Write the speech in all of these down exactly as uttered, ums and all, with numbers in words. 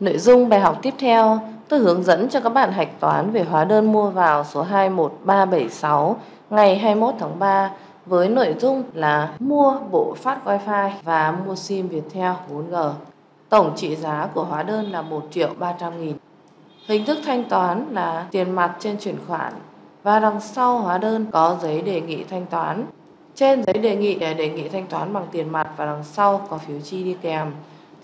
Nội dung bài học tiếp theo, tôi hướng dẫn cho các bạn hạch toán về hóa đơn mua vào số hai một ba bảy sáu ngày hai mươi mốt tháng ba với nội dung là mua bộ phát Wi-Fi và mua sim Viettel bốn G. Tổng trị giá của hóa đơn là một triệu ba trăm nghìn. Hình thức thanh toán là tiền mặt trên chuyển khoản và đằng sau hóa đơn có giấy đề nghị thanh toán. Trên giấy đề nghị để đề nghị thanh toán bằng tiền mặt và đằng sau có phiếu chi đi kèm.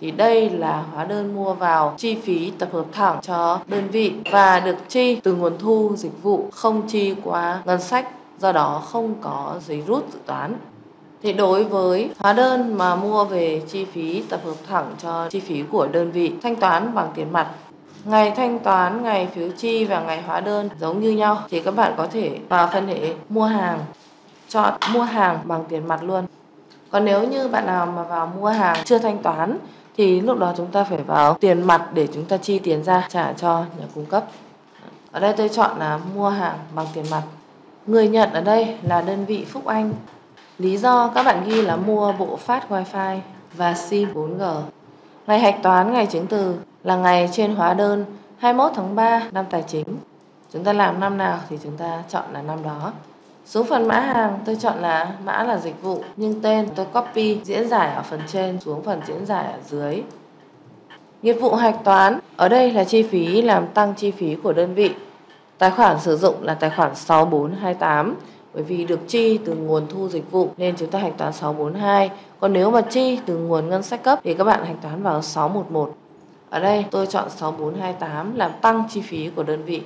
Thì đây là hóa đơn mua vào chi phí tập hợp thẳng cho đơn vị và được chi từ nguồn thu dịch vụ, không chi qua ngân sách, do đó không có giấy rút dự toán. Thì đối với hóa đơn mà mua về chi phí tập hợp thẳng cho chi phí của đơn vị thanh toán bằng tiền mặt, ngày thanh toán, ngày phiếu chi và ngày hóa đơn giống như nhau, thì các bạn có thể vào phân hệ mua hàng, chọn mua hàng bằng tiền mặt luôn. Còn nếu như bạn nào mà vào mua hàng chưa thanh toán thì lúc đó chúng ta phải vào tiền mặt để chúng ta chi tiền ra trả cho nhà cung cấp. Ở đây tôi chọn là mua hàng bằng tiền mặt. Người nhận ở đây là đơn vị Phúc Anh. Lý do các bạn ghi là mua bộ phát Wi-Fi và sim bốn G. Ngày hạch toán, ngày chứng từ là ngày trên hóa đơn hai mươi mốt tháng ba năm tài chính. Chúng ta làm năm nào thì chúng ta chọn là năm đó. Xuống phần mã hàng tôi chọn là mã là dịch vụ, nhưng tên tôi copy diễn giải ở phần trên xuống phần diễn giải ở dưới. Nghiệp vụ hạch toán ở đây là chi phí làm tăng chi phí của đơn vị. Tài khoản sử dụng là tài khoản sáu bốn hai tám, bởi vì được chi từ nguồn thu dịch vụ nên chúng ta hạch toán sáu bốn hai. Còn nếu mà chi từ nguồn ngân sách cấp thì các bạn hạch toán vào sáu một một. Ở đây tôi chọn sáu bốn hai tám làm tăng chi phí của đơn vị.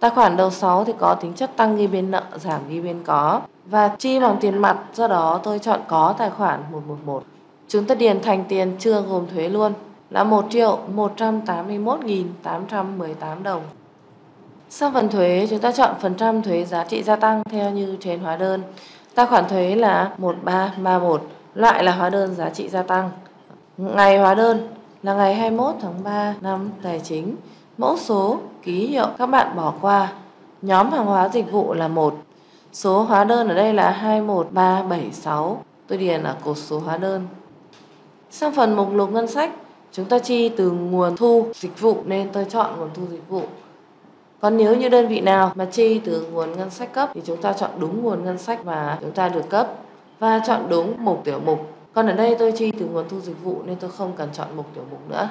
Tài khoản đầu sáu thì có tính chất tăng ghi bên nợ, giảm ghi bên có và chi bằng tiền mặt, do đó tôi chọn có tài khoản một một một. Chúng ta điền thành tiền chưa gồm thuế luôn là một triệu một trăm tám mươi mốt nghìn tám trăm mười tám đồng. Sau phần thuế chúng ta chọn phần trăm thuế giá trị gia tăng theo như trên hóa đơn. Tài khoản thuế là một ba ba một, loại là hóa đơn giá trị gia tăng. Ngày hóa đơn là ngày hai mươi mốt tháng ba năm tài chính. Mẫu số, ký hiệu các bạn bỏ qua. Nhóm hàng hóa dịch vụ là một. Số hóa đơn ở đây là hai một ba bảy sáu. Tôi điền ở cột số hóa đơn. Sang phần mục lục ngân sách, chúng ta chi từ nguồn thu dịch vụ nên tôi chọn nguồn thu dịch vụ. Còn nếu như đơn vị nào mà chi từ nguồn ngân sách cấp thì chúng ta chọn đúng nguồn ngân sách mà chúng ta được cấp và chọn đúng mục tiểu mục. Còn ở đây tôi chi từ nguồn thu dịch vụ nên tôi không cần chọn mục tiểu mục nữa.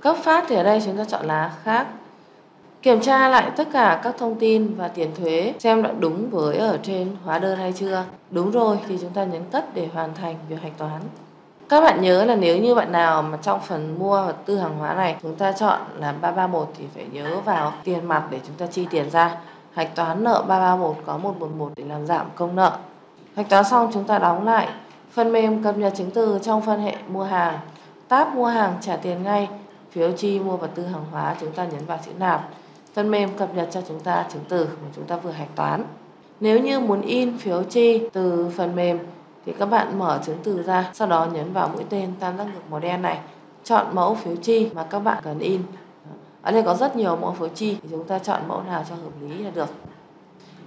Cấp phát thì ở đây chúng ta chọn là khác. Kiểm tra lại tất cả các thông tin và tiền thuế xem đã đúng với ở trên hóa đơn hay chưa. Đúng rồi thì chúng ta nhấn cất để hoàn thành việc hạch toán. Các bạn nhớ là nếu như bạn nào mà trong phần mua và tư hàng hóa này chúng ta chọn là ba ba một thì phải nhớ vào tiền mặt để chúng ta chi tiền ra. Hạch toán nợ ba ba một có một một một để làm giảm công nợ. Hạch toán xong chúng ta đóng lại. Phần mềm cập nhật chứng từ trong phân hệ mua hàng. Tab mua hàng trả tiền ngay. Phiếu chi mua vật tư hàng hóa chúng ta nhấn vào chữ nạp. Phần mềm cập nhật cho chúng ta chứng từ mà chúng ta vừa hạch toán. Nếu như muốn in phiếu chi từ phần mềm thì các bạn mở chứng từ ra, sau đó nhấn vào mũi tên tam giác ngược màu đen này, chọn mẫu phiếu chi mà các bạn cần in. Ở đây có rất nhiều mẫu phiếu chi thì chúng ta chọn mẫu nào cho hợp lý là được.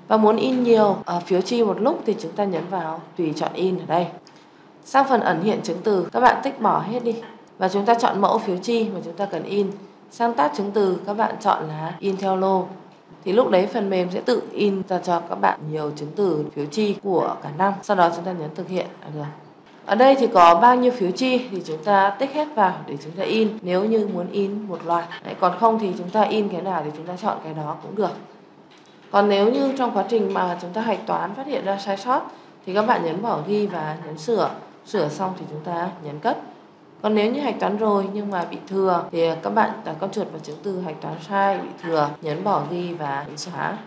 Và muốn in nhiều phiếu chi một lúc thì chúng ta nhấn vào tùy chọn in ở đây. Sang phần ẩn hiện chứng từ các bạn tích bỏ hết đi. Và chúng ta chọn mẫu phiếu chi mà chúng ta cần in. Sang tab chứng từ các bạn chọn là in theo lô. Thì lúc đấy phần mềm sẽ tự in ra cho các bạn nhiều chứng từ phiếu chi của cả năm. Sau đó chúng ta nhấn thực hiện là được. Ở đây thì có bao nhiêu phiếu chi thì chúng ta tích hết vào để chúng ta in. Nếu như muốn in một loạt. Đấy, còn không thì chúng ta in cái nào thì chúng ta chọn cái đó cũng được. Còn nếu như trong quá trình mà chúng ta hạch toán phát hiện ra sai sót thì các bạn nhấn bỏ ghi và nhấn sửa. Sửa xong thì chúng ta nhấn cất. Còn nếu như hạch toán rồi nhưng mà bị thừa thì các bạn đặt con chuột vào chứng từ hạch toán sai, bị thừa, nhấn bỏ ghi và nhấn xóa.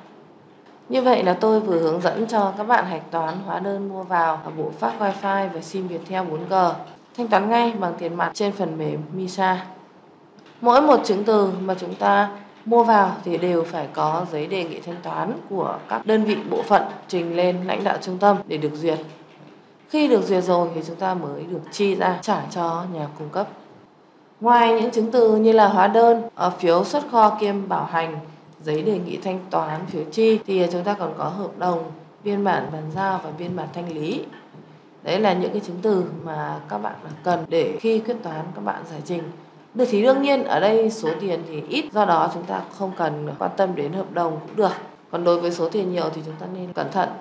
Như vậy là tôi vừa hướng dẫn cho các bạn hạch toán hóa đơn mua vào, bộ phát Wi-Fi và sim Viettel bốn G. Thanh toán ngay bằng tiền mặt trên phần mềm MISA. Mỗi một chứng từ mà chúng ta mua vào thì đều phải có giấy đề nghị thanh toán của các đơn vị bộ phận trình lên lãnh đạo trung tâm để được duyệt. Khi được duyệt rồi thì chúng ta mới được chi ra trả cho nhà cung cấp. Ngoài những chứng từ như là hóa đơn, phiếu xuất kho kiêm bảo hành, giấy đề nghị thanh toán, phiếu chi thì chúng ta còn có hợp đồng, biên bản bàn giao và biên bản thanh lý. Đấy là những cái chứng từ mà các bạn cần để khi quyết toán các bạn giải trình. Được thì đương nhiên ở đây số tiền thì ít, do đó chúng ta không cần quan tâm đến hợp đồng cũng được. Còn đối với số tiền nhiều thì chúng ta nên cẩn thận.